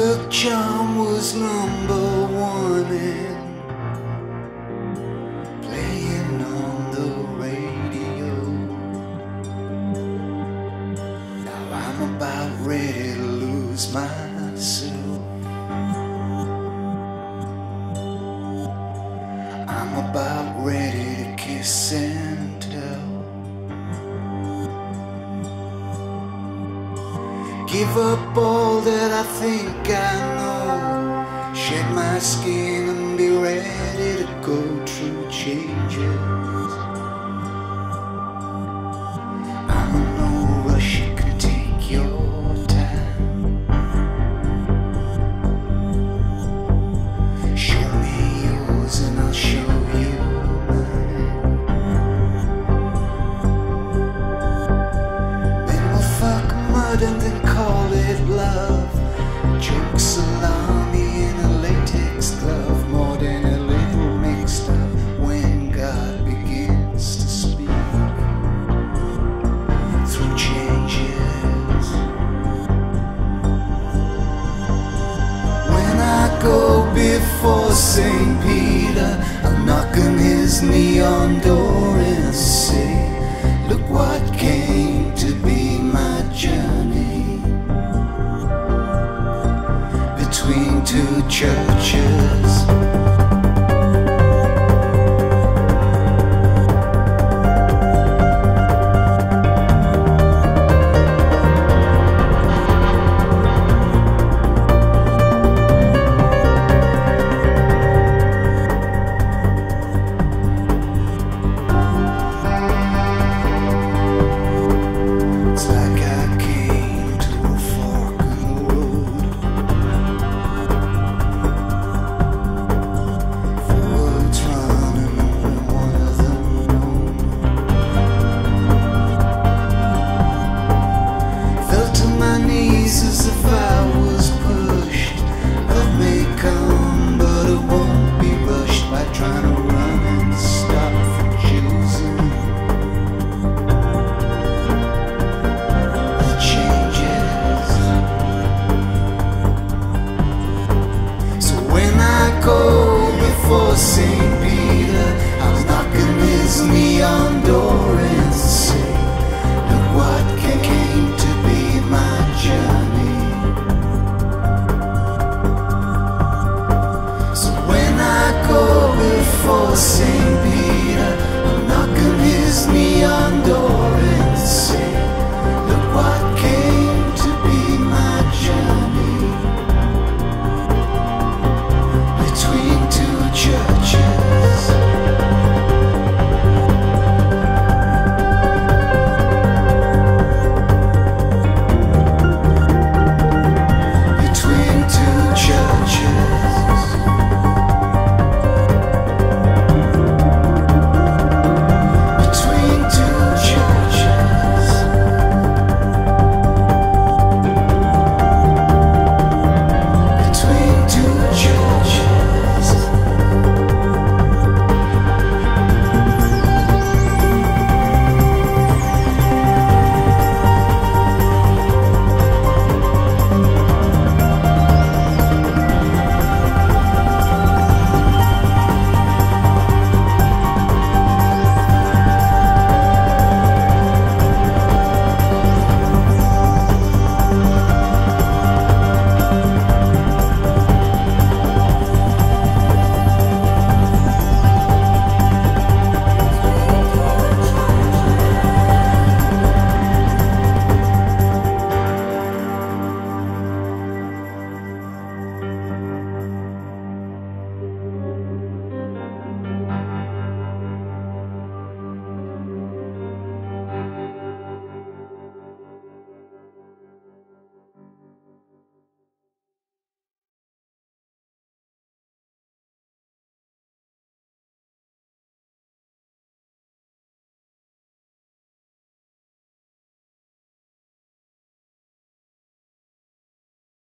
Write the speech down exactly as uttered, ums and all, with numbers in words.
luck charm was number one and playing on the radio. Now I'm about ready to lose myself. I'm about ready to kiss and tell. Give up all that I think I know, shed my skin and be ready to go through changes. I'm in no rush, you can take your time. Show me yours and I'll show you mine. Then we'll fuck mud and then call it love. Drink salami in a latex glove, more than a little mixed up when God begins to speak through changes. When I go before Saint Peter, I'm knocking his neon door and say, look what came to be my journey. Between two churches, to survive.